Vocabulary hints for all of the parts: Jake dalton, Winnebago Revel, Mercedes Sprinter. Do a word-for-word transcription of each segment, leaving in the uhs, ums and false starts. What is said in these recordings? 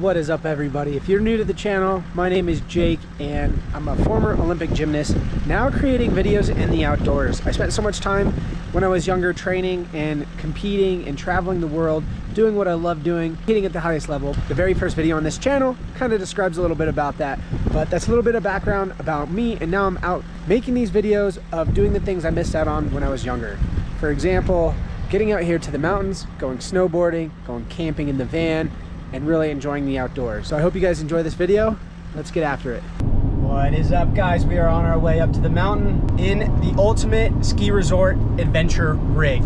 What is up, everybody? If you're new to the channel, my name is Jake and I'm a former Olympic gymnast, now creating videos in the outdoors. I spent so much time when I was younger training and competing and traveling the world, doing what I love doing, competing at the highest level. The very first video on this channel kind of describes a little bit about that, but that's a little bit of background about me, and now I'm out making these videos of doing the things I missed out on when I was younger. For example, getting out here to the mountains, going snowboarding, going camping in the van, and really enjoying the outdoors. So I hope you guys enjoy this video. Let's get after it. What is up, guys? We are on our way up to the mountain in the ultimate ski resort adventure rig.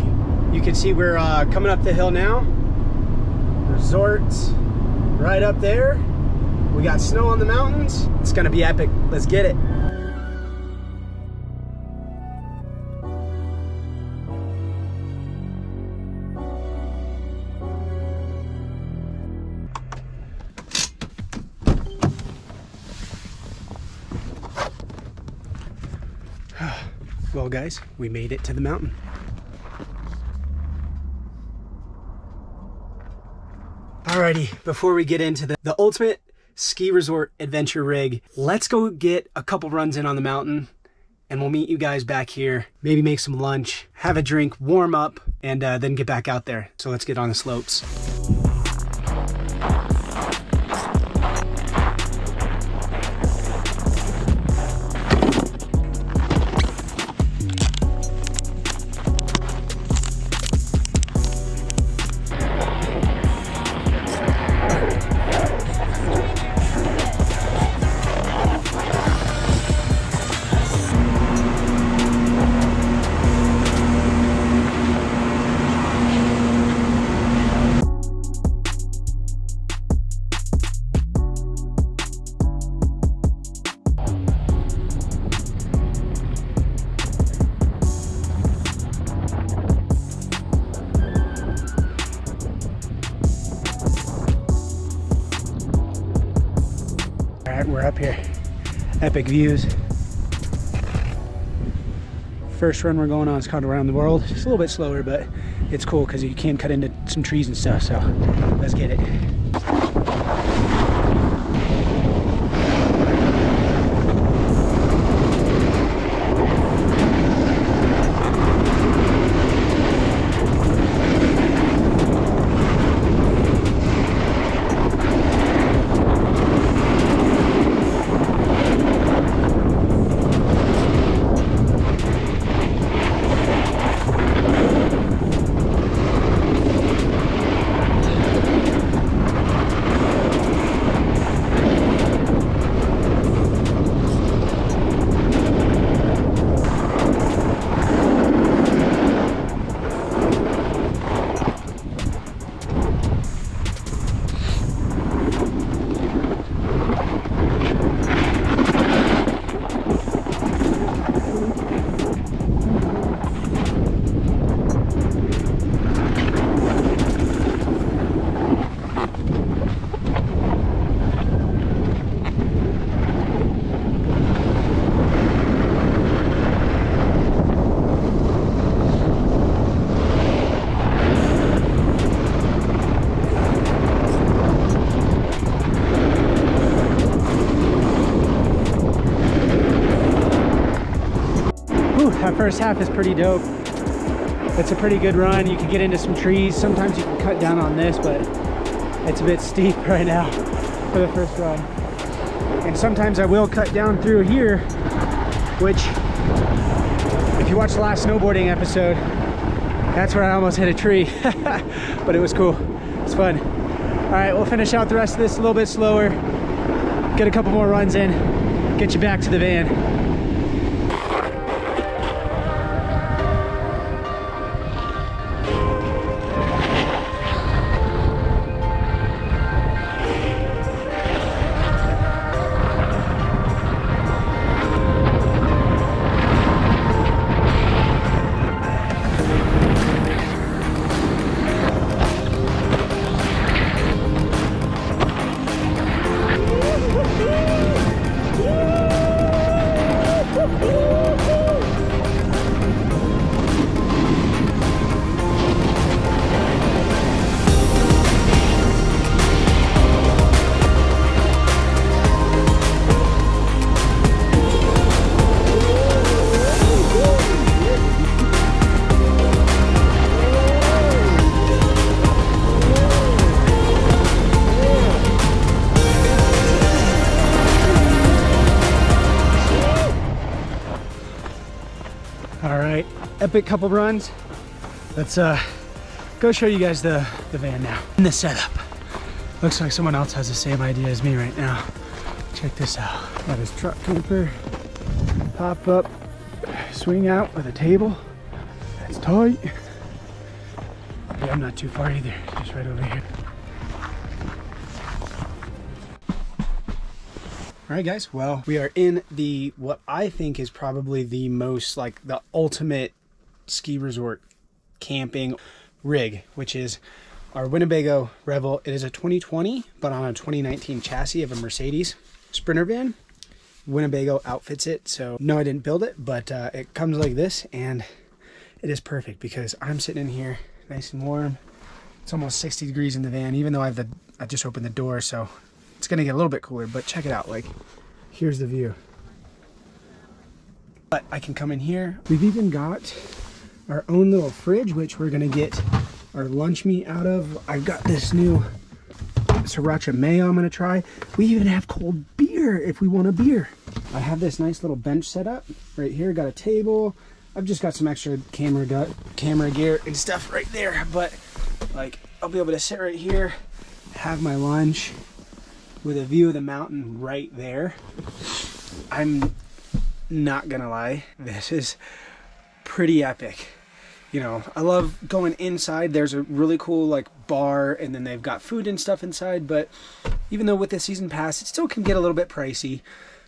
You can see we're uh, coming up the hill now. Resorts right up there. We got snow on the mountains. It's gonna be epic. Let's get it. Well, guys, we made it to the mountain. Alrighty, before we get into the, the ultimate ski resort adventure rig, let's go get a couple runs in on the mountain and we'll meet you guys back here. Maybe make some lunch, have a drink, warm up, and uh, then get back out there. So let's get on the slopes. We're up here. Epic views. First run we're going on is called Around the World. It's a little bit slower, but it's cool because you can cut into some trees and stuff, so let's get it. That first half is pretty dope. It's a pretty good run. You can get into some trees. Sometimes you can cut down on this, but it's a bit steep right now for the first run. And sometimes I will cut down through here, which if you watch the last snowboarding episode, that's where I almost hit a tree, but it was cool. It's fun. All right, we'll finish out the rest of this a little bit slower, get a couple more runs in, get you back to the van. epic couple runs. Let's uh, go show you guys the, the van now. In the setup. Looks like someone else has the same idea as me right now. Check this out. Got his truck camper. Pop up, swing out with a table. That's tight. Yeah, I'm not too far either. Just right over here. All right, guys, well, we are in the, what I think is probably the most, like, the ultimate ski resort camping rig, which is our Winnebago Revel. It is a twenty twenty, but on a twenty nineteen chassis of a Mercedes Sprinter van. Winnebago outfits it, so no, I didn't build it, but uh, it comes like this, and it is perfect because I'm sitting in here nice and warm. It's almost sixty degrees in the van, even though I have the, I just opened the door, so it's gonna get a little bit cooler, but check it out. Like, here's the view. But I can come in here. We've even got our own little fridge, which we're gonna get our lunch meat out of. I've got this new sriracha mayo I'm gonna try. We even have cold beer if we want a beer. I have this nice little bench set up right here. Got a table. I've just got some extra camera gut, camera gear and stuff right there. But like, I'll be able to sit right here, have my lunch, with a view of the mountain right there. I'm not gonna lie, this is pretty epic. You know, I love going inside. There's a really cool like bar, and then they've got food and stuff inside, but even though with the season pass, it still can get a little bit pricey.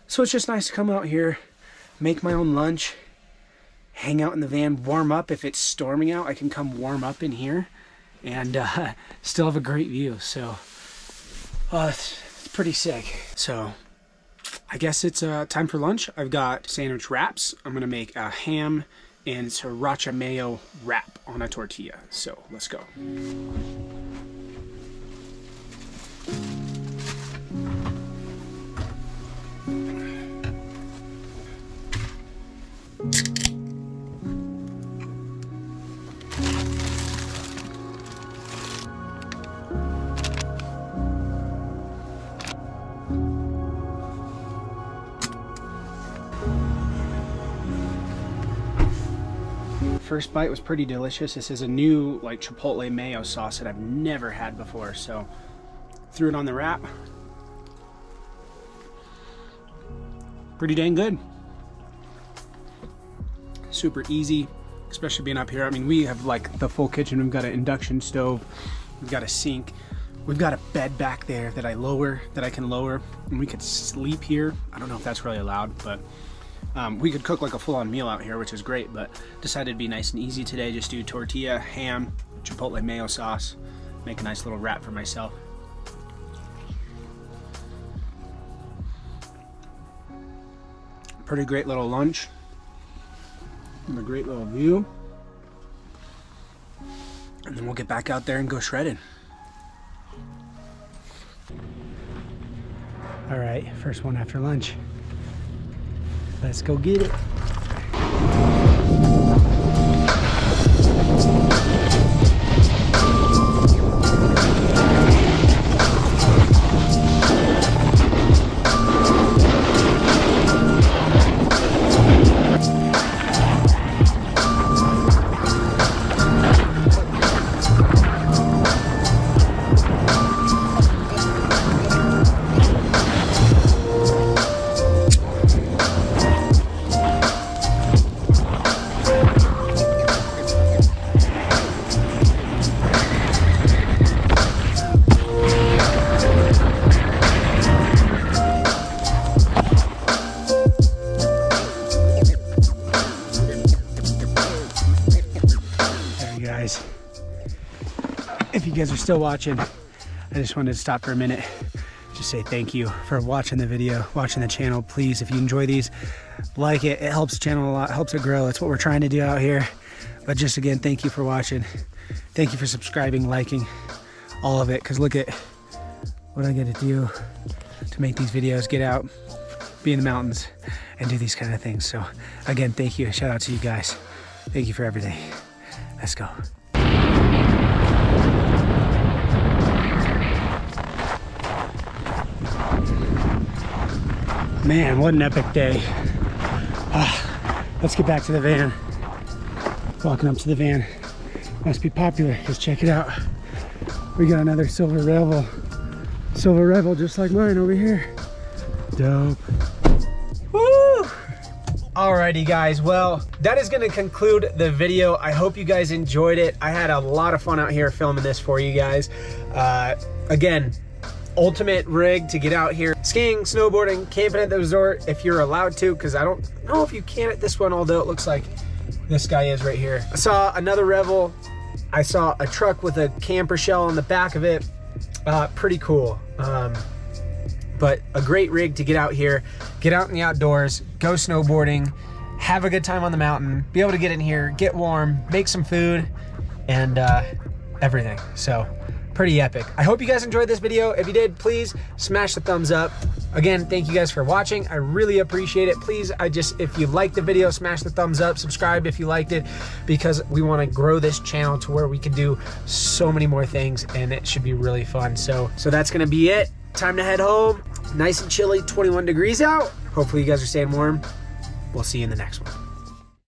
So it's just nice to come out here, make my own lunch, hang out in the van, warm up. If it's storming out, I can come warm up in here and uh, still have a great view, so. Uh, pretty sick. So I guess it's uh time for lunch. I've got sandwich wraps. I'm gonna make a ham and sriracha mayo wrap on a tortilla, so let's go. First bite was pretty delicious. This is a new like chipotle mayo sauce that I've never had before, so threw it on the wrap. Pretty dang good. Super easy, especially being up here. I mean, we have like the full kitchen. We've got an induction stove, we've got a sink, we've got a bed back there that I lower, that I can lower, and we could sleep here. I don't know if that's really allowed, but Um, we could cook like a full-on meal out here, which is great, but decided to be nice and easy today. Just do tortilla, ham, chipotle mayo sauce, make a nice little wrap for myself. Pretty great little lunch and a great little view. And then we'll get back out there and go shredding. All right, first one after lunch. Let's go get it. If you guys are still watching, I just wanted to stop for a minute, just say thank you for watching the video, watching the channel. Please, if you enjoy these, like it. It helps the channel a lot, helps it grow. It's what we're trying to do out here. But just again, thank you for watching, thank you for subscribing, liking, all of it, because look at what I get to do to make these videos, get out, be in the mountains, and do these kind of things. So again, thank you, shout out to you guys, thank you for everything. Let's go. Man, what an epic day. Oh, let's get back to the van. walking up to the van. Must be popular, because check it out. We got another silver Revel. Silver Revel just like mine over here. Dope. Woo! Alrighty guys, well, that is gonna conclude the video. I hope you guys enjoyed it. I had a lot of fun out here filming this for you guys. Uh, again, ultimate rig to get out here skiing, snowboarding, camping at the resort if you're allowed to, because I don't know if you can at this one, although it looks like this guy is right here. I saw another Revel. I saw a truck with a camper shell on the back of it. Uh, pretty cool. Um, but a great rig to get out here, get out in the outdoors, go snowboarding, have a good time on the mountain, be able to get in here, get warm, make some food, and uh, everything. So pretty epic. I hope you guys enjoyed this video. If you did, please smash the thumbs up. Again, thank you guys for watching. I really appreciate it. Please, I just, if you liked the video, smash the thumbs up, subscribe if you liked it, because we want to grow this channel to where we can do so many more things, and it should be really fun. So, so that's going to be it. Time to head home. Nice and chilly, twenty-one degrees out. Hopefully you guys are staying warm. We'll see you in the next one.